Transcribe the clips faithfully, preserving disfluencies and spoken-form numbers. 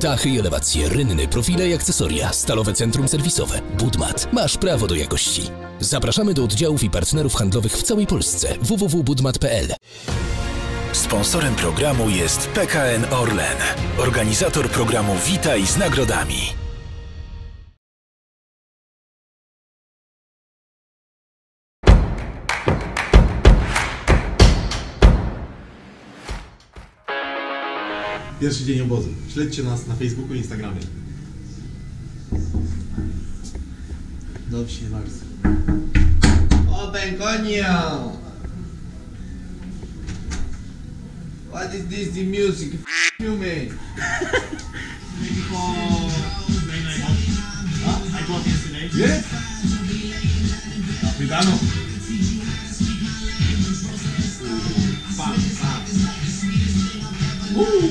Dachy i elewacje, rynny, profile i akcesoria, stalowe centrum serwisowe. Budmat. Masz prawo do jakości. Zapraszamy do oddziałów i partnerów handlowych w całej Polsce. w w w kropka budmat kropka p l. Sponsorem programu jest P K N Orlen, organizator programu Witaj z Nagrodami. Pierwszy dzień obozu. Śledźcie nas na Facebooku i Instagramie. Dobrze się bardzo. O, Benkonia! What is this, the music? F*** you, man! Oh, I bought yesterday. Yeah? Cuidado! Pa, pa. Woo!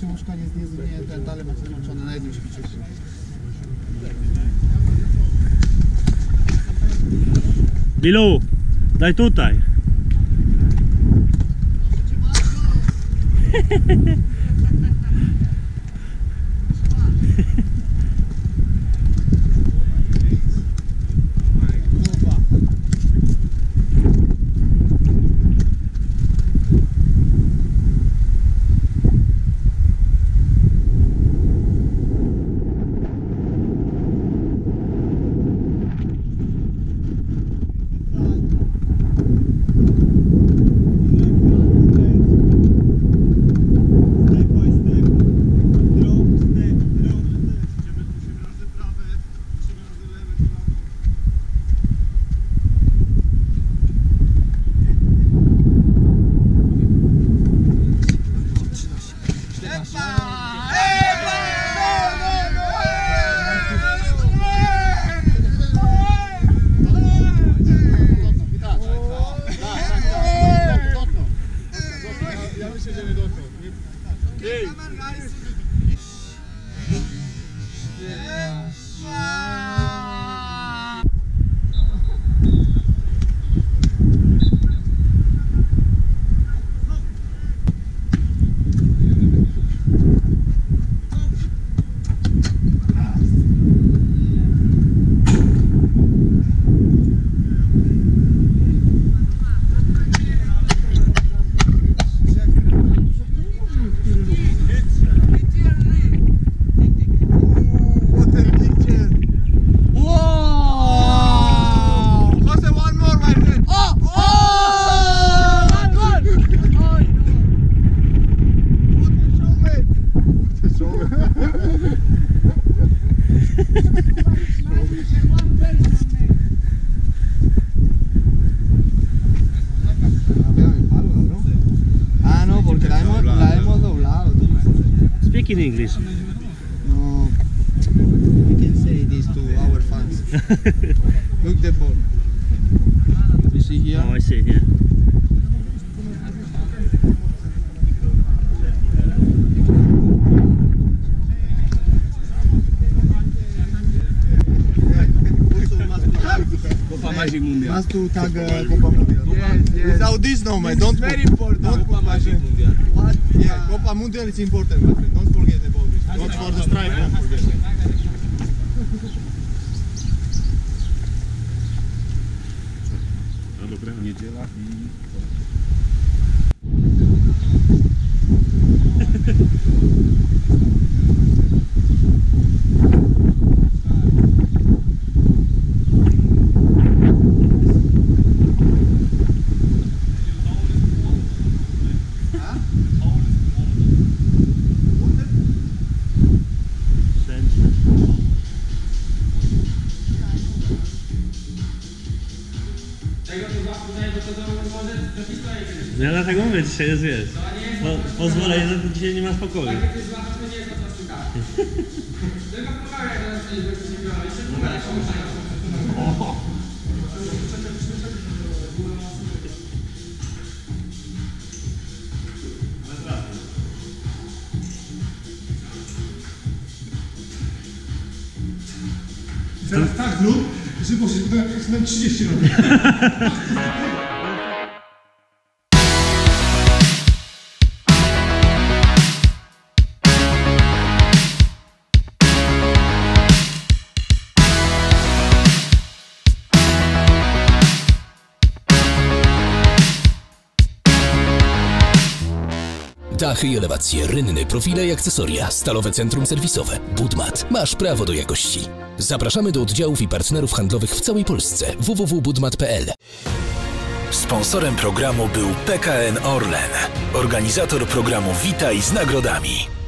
Się łóżka nie zmienię, ten dalej macie wyłączone, na jednym się wyczyści. Bilu, daj tutaj. In English. No, we can say this to our fans. Look the ball. You see here? Oh, I see here. magic mondial. That's to tag uh, Copa Mundial. Yes, yes. Without this, no, man. Don't, very important. Don't Copa Magic Mundial. But, yeah, uh, Copa Mundial is important, my friend. Don't forget about this. Not for the strike, don't forget. No, dobra, niedziela i... Ja dlatego mówię, dzisiaj jest, wiesz, po, pozwolę, że dzisiaj nie ma spokoju. Tak jak ty złapasz, to nie jest to coś tak. Tylko pomagaj, jak teraz nie będzie się biorę. Jeszcze pomagaj, pomagaj. Teraz tak zrób, że możesz na trzydzieści robić. Dachy i elewacje, rynny, profile i akcesoria, stalowe centrum serwisowe. Budmat. Masz prawo do jakości. Zapraszamy do oddziałów i partnerów handlowych w całej Polsce. w w w kropka budmat kropka p l Sponsorem programu był P K N Orlen, organizator programu Witaj z Nagrodami.